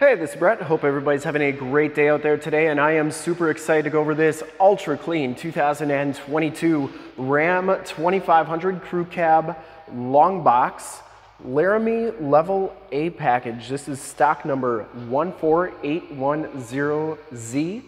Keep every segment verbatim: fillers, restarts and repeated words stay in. Hey, this is Brett. Hope everybody's having a great day out there today, and I am super excited to go over this ultra clean two thousand twenty-two Ram twenty-five hundred Crew Cab Long Box Laramie Level A package. This is stock number one four eight one zero Z.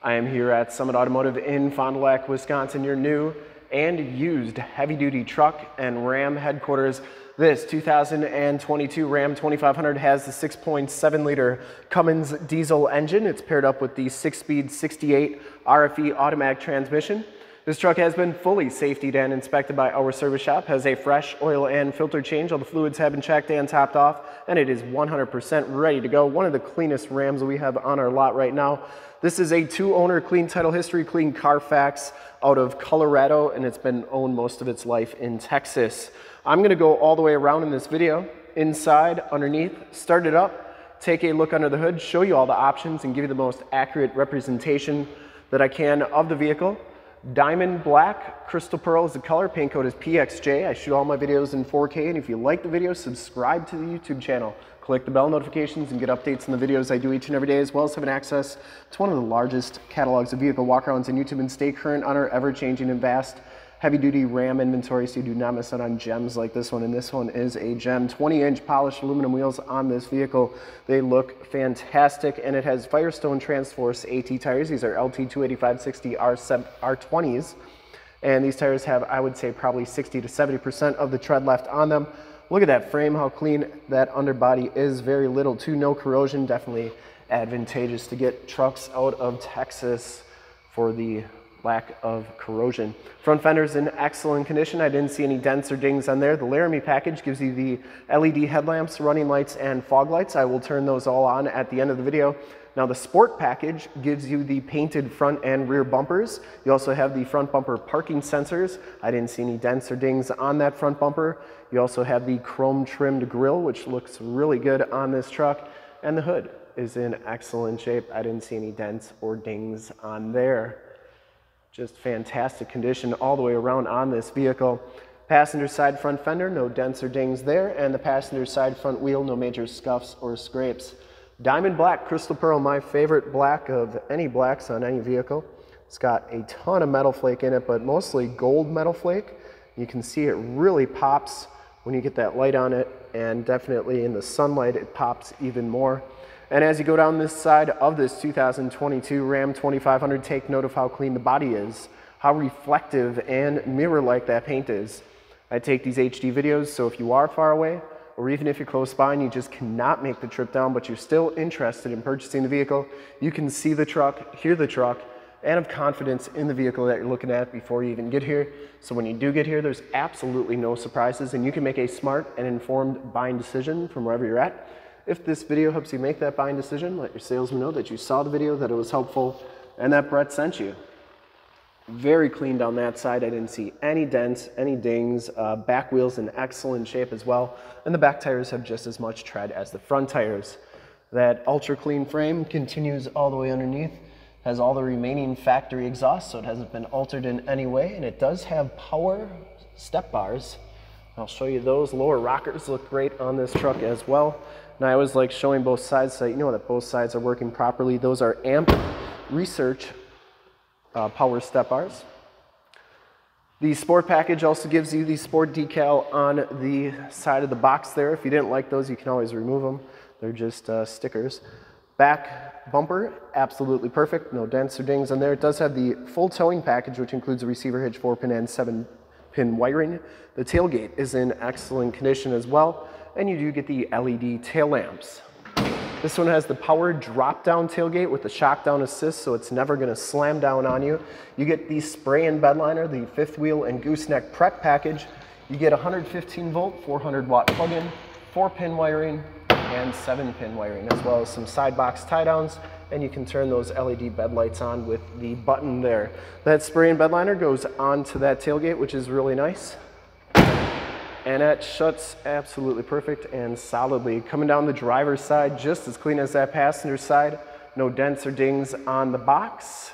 I am here at Summit Automotive in Fond du Lac, Wisconsin, your new and used heavy-duty truck and Ram headquarters. This two thousand twenty-two Ram twenty-five hundred has the six point seven liter Cummins diesel engine. It's paired up with the six-speed sixty-eight R F E automatic transmission. This truck has been fully safetied and inspected by our service shop, has a fresh oil and filter change. All the fluids have been checked and topped off, and it is one hundred percent ready to go. One of the cleanest Rams we have on our lot right now. This is a two-owner clean title history, clean Carfax out of Colorado, and it's been owned most of its life in Texas. I'm gonna go all the way around in this video, inside, underneath, start it up, take a look under the hood, show you all the options, and give you the most accurate representation that I can of the vehicle. Diamond Black, Crystal Pearl is the color, paint code is P X J. I shoot all my videos in four K, and if you like the video, subscribe to the YouTube channel. Click the bell notifications and get updates on the videos I do each and every day, as well as having access to one of the largest catalogs of vehicle walkarounds on YouTube, and stay current on our ever-changing and vast heavy-duty Ram inventory, so you do not miss out on gems like this one. And this one is a gem. twenty inch polished aluminum wheels on this vehicle. They look fantastic, and it has Firestone Transforce A T tires. These are L T two eighty-five sixty R twenties, and these tires have, I would say, probably sixty to seventy percent of the tread left on them. Look at that frame, how clean that underbody is. Very little to no corrosion. Definitely advantageous to get trucks out of Texas for the lack of corrosion. Front fender's in excellent condition. I didn't see any dents or dings on there. The Laramie package gives you the L E D headlamps, running lights, and fog lights. I will turn those all on at the end of the video. Now the Sport package gives you the painted front and rear bumpers. You also have the front bumper parking sensors. I didn't see any dents or dings on that front bumper. You also have the chrome trimmed grille, which looks really good on this truck. And the hood is in excellent shape. I didn't see any dents or dings on there. Just fantastic condition all the way around on this vehicle. Passenger side front fender, no dents or dings there, and the passenger side front wheel, no major scuffs or scrapes. Diamond Black, Crystal Pearl, my favorite black of any blacks on any vehicle. It's got a ton of metal flake in it, but mostly gold metal flake. You can see it really pops when you get that light on it, and definitely in the sunlight it pops even more. And as you go down this side of this two thousand twenty-two Ram twenty-five hundred, take note of how clean the body is, how reflective and mirror-like that paint is. I take these H D videos, so if you are far away, or even if you're close by and you just cannot make the trip down, but you're still interested in purchasing the vehicle, you can see the truck, hear the truck, and have confidence in the vehicle that you're looking at before you even get here. So when you do get here, there's absolutely no surprises, and you can make a smart and informed buying decision from wherever you're at. If this video helps you make that buying decision, let your salesman know that you saw the video, that it was helpful, and that Brett sent you. Very clean down that side. I didn't see any dents, any dings. Uh, back wheels in excellent shape as well. And the back tires have just as much tread as the front tires. That ultra clean frame continues all the way underneath. Has all the remaining factory exhaust, so it hasn't been altered in any way. And it does have power step bars. I'll show you those. Lower rockers look great on this truck as well. And I always like showing both sides so that you know that both sides are working properly. Those are Amp Research uh, power step bars. The Sport package also gives you the Sport decal on the side of the box there. If you didn't like those, you can always remove them. They're just uh, stickers. Back bumper, absolutely perfect. No dents or dings on there. It does have the full towing package, which includes a receiver hitch, four pin, and seven pin wiring. The tailgate is in excellent condition as well. And you do get the L E D tail lamps. This one has the power drop-down tailgate with the shock-down assist, so it's never going to slam down on you. You get the spray-in bed liner, the fifth wheel and gooseneck prep package. You get one hundred fifteen volt, four hundred watt plug-in, four pin wiring, and seven pin wiring, as well as some side box tie-downs, and you can turn those L E D bed lights on with the button there. That spray-in bed liner goes onto that tailgate, which is really nice. And that shuts absolutely perfect and solidly. Coming down the driver's side, just as clean as that passenger side. No dents or dings on the box.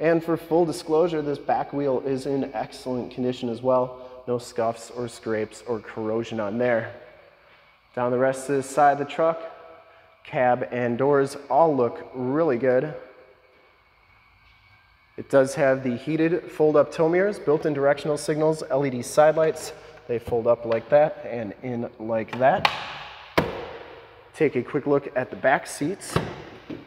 And for full disclosure, this back wheel is in excellent condition as well. No scuffs or scrapes or corrosion on there. Down the rest of the side of the truck, cab and doors all look really good. It does have the heated fold-up tow mirrors, built-in directional signals, L E D side lights. They fold up like that and in like that. Take a quick look at the back seats. You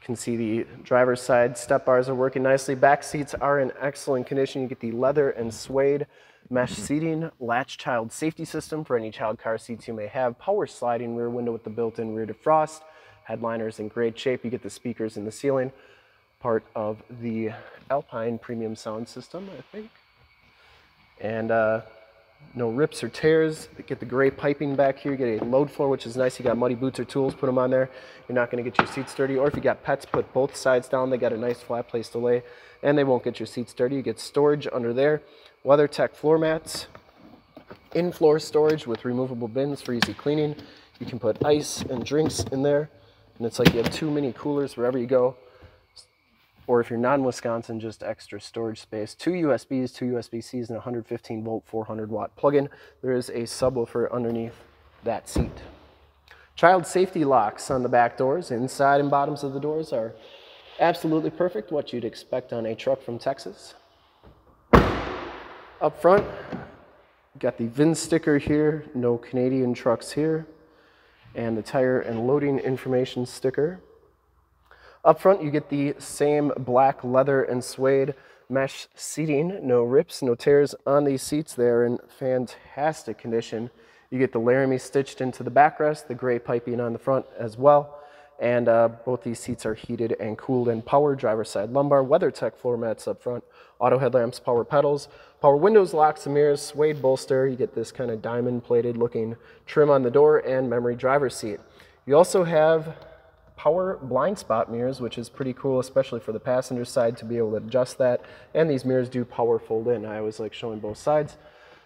can see the driver's side step bars are working nicely. Back seats are in excellent condition. You get the leather and suede mesh seating, latch child safety system for any child car seats you may have, power sliding rear window with the built-in rear defrost, headliners in great shape. You get the speakers in the ceiling, part of the Alpine premium sound system, I think. And uh, no rips or tears. Get the gray piping back here. You get a load floor, which is nice. You got muddy boots or tools, put them on there. You're not going to get your seats dirty. Or if you got pets, put both sides down. They got a nice flat place to lay, and they won't get your seats dirty. You get storage under there. WeatherTech floor mats. In-floor storage with removable bins for easy cleaning. You can put ice and drinks in there, and it's like you have two mini coolers wherever you go. Or if you're not in Wisconsin, just extra storage space. Two U S Bs, two U S B Cs, and one hundred fifteen volt, four hundred watt plug-in. There is a subwoofer underneath that seat. Child safety locks on the back doors. Inside and bottoms of the doors are absolutely perfect, what you'd expect on a truck from Texas. Up front, got the V I N sticker here, no Canadian trucks here, and the tire and loading information sticker. Up front, you get the same black leather and suede mesh seating, no rips, no tears on these seats. They're in fantastic condition. You get the Laramie stitched into the backrest, the gray piping on the front as well. And uh, both these seats are heated and cooled and powered. Driver's side lumbar, WeatherTech floor mats up front, auto headlamps, power pedals, power windows, locks and mirrors, suede bolster. You get this kind of diamond plated looking trim on the door and memory driver's seat. You also have power blind spot mirrors, which is pretty cool, especially for the passenger side to be able to adjust that. And these mirrors do power fold in. I always like showing both sides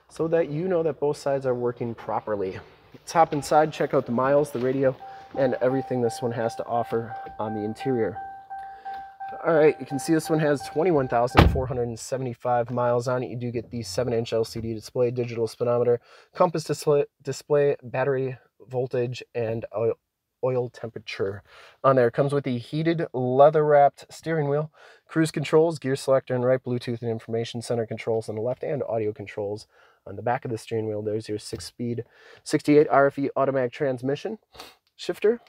so that you know that both sides are working properly. Let's hop inside, check out the miles, the radio, and everything this one has to offer on the interior. All right, you can see this one has twenty-one thousand four hundred seventy-five miles on it. You do get the seven inch L C D display, digital speedometer, compass display, display, battery voltage, and oil, oil temperature on there. It comes with the heated leather-wrapped steering wheel, cruise controls, gear selector and right, Bluetooth and information center controls on the left, and audio controls on the back of the steering wheel. There's your six-speed sixty-eight R F E automatic transmission. Shifter,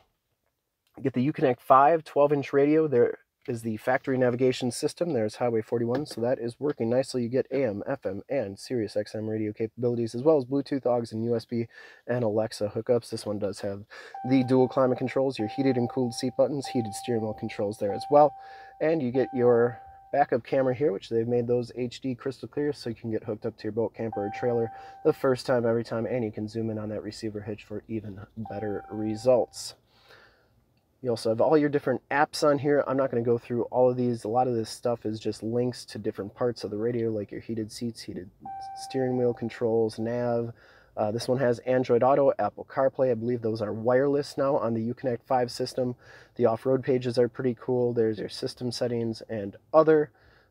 get the Uconnect five twelve inch radio. There is the factory navigation system. There's Highway forty-one, so that is working nicely. You get A M, F M, and Sirius X M radio capabilities, as well as Bluetooth, A U X, and U S B and Alexa hookups. This one does have the dual climate controls, your heated and cooled seat buttons, heated steering wheel controls there as well. And you get your backup camera here, which they've made those H D crystal clear, so you can get hooked up to your boat, camper, or trailer the first time, every time, and you can zoom in on that receiver hitch for even better results. You also have all your different apps on here. I'm not going to go through all of these. A lot of this stuff is just links to different parts of the radio, like your heated seats, heated steering wheel controls, nav. Uh, this one has Android Auto, Apple CarPlay. I believe those are wireless now on the Uconnect five system. The off-road pages are pretty cool. There's your system settings and other.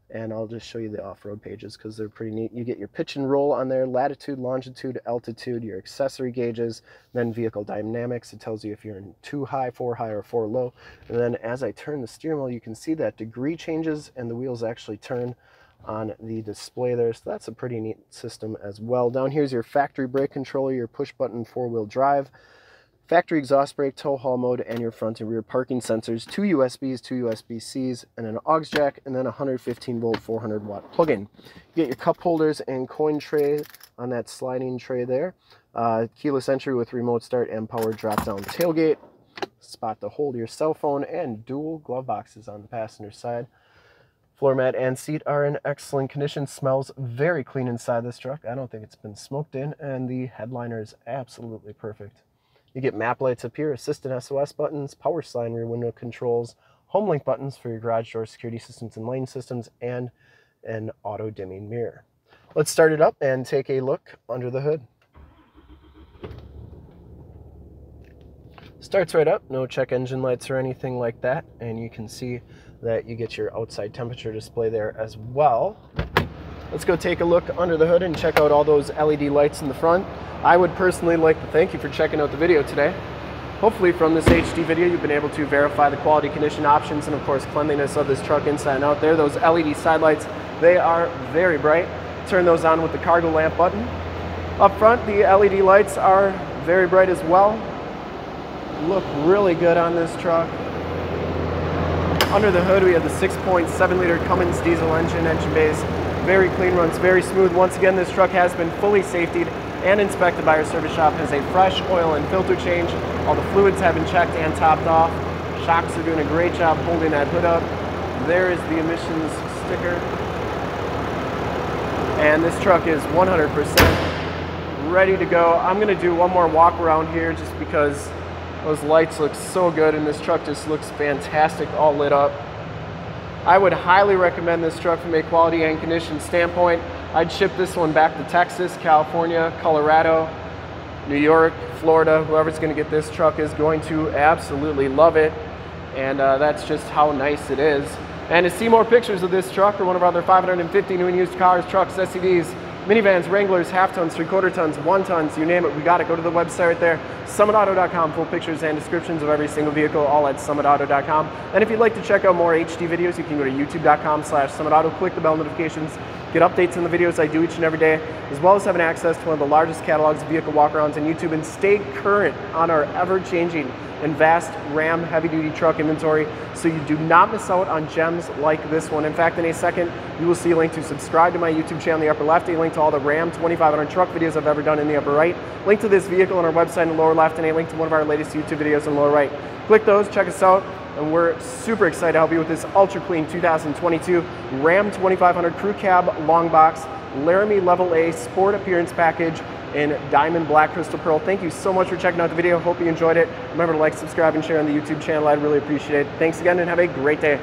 And I'll just show you the off-road pages because they're pretty neat. You get your pitch and roll on there, latitude, longitude, altitude, your accessory gauges, then vehicle dynamics. It tells you if you're in too high, four high, or four low. And then as I turn the steering wheel, you can see that degree changes and the wheels actually turn on the display there, so that's a pretty neat system as well. Down here's your factory brake controller, your push button four-wheel drive, factory exhaust brake, tow haul mode, and your front and rear parking sensors, two U S Bs, two U S B Cs, and an aux jack, and then one hundred fifteen volt, four hundred watt plug-in. You get your cup holders and coin tray on that sliding tray there, uh, keyless entry with remote start and power drop-down tailgate, spot to hold your cell phone, and dual glove boxes on the passenger side. Floor mat and seat are in excellent condition. Smells very clean inside this truck. I don't think it's been smoked in, and the headliner is absolutely perfect. You get map lights up here, assistant S O S buttons, power slide rear window controls, home link buttons for your garage door security systems and lane systems, and an auto dimming mirror. Let's start it up and take a look under the hood. Starts right up, no check engine lights or anything like that, and you can see that you get your outside temperature display there as well. Let's go take a look under the hood and check out all those L E D lights in the front. I would personally like to thank you for checking out the video today. Hopefully from this H D video you've been able to verify the quality, condition, options, and of course cleanliness of this truck inside and out there. Those L E D side lights, they are very bright. Turn those on with the cargo lamp button. Up front, the L E D lights are very bright as well. Look really good on this truck. Under the hood, we have the six point seven liter Cummins diesel engine, engine bays. Very clean, runs very smooth. Once again, this truck has been fully safetied and inspected by our service shop. Has a fresh oil and filter change. All the fluids have been checked and topped off. Shocks are doing a great job holding that hood up. There is the emissions sticker. And this truck is one hundred percent ready to go. I'm gonna do one more walk around here just because those lights look so good and this truck just looks fantastic, all lit up. I would highly recommend this truck from a quality and condition standpoint. I'd ship this one back to Texas, California, Colorado, New York, Florida. Whoever's gonna get this truck is going to absolutely love it. And uh, that's just how nice it is. And to see more pictures of this truck or one of our other five hundred fifty new and used cars, trucks, S U Vs, minivans, Wranglers, half tons, three quarter tons, one tons, you name it, we got it. Go to the website right there, summit auto dot com, full pictures and descriptions of every single vehicle, all at summit auto dot com. And if you'd like to check out more H D videos, you can go to youtube dot com slash summit auto, click the bell notifications, get updates on the videos I do each and every day, as well as having access to one of the largest catalogs of vehicle walkarounds on YouTube, and stay current on our ever-changing and vast RAM heavy-duty truck inventory, so you do not miss out on gems like this one. In fact, in a second, you will see a link to subscribe to my YouTube channel in the upper left, a link to all the RAM twenty-five hundred truck videos I've ever done in the upper right, link to this vehicle on our website in the lower left, and a link to one of our latest YouTube videos in the lower right. Click those, check us out, and we're super excited to help you with this ultra clean two thousand twenty-two Ram twenty-five hundred Crew Cab Long Box Laramie Level A Sport Appearance Package in Diamond Black Crystal Pearl. Thank you so much for checking out the video. Hope you enjoyed it. Remember to like, subscribe, and share on the YouTube channel. I'd really appreciate it. Thanks again, and have a great day.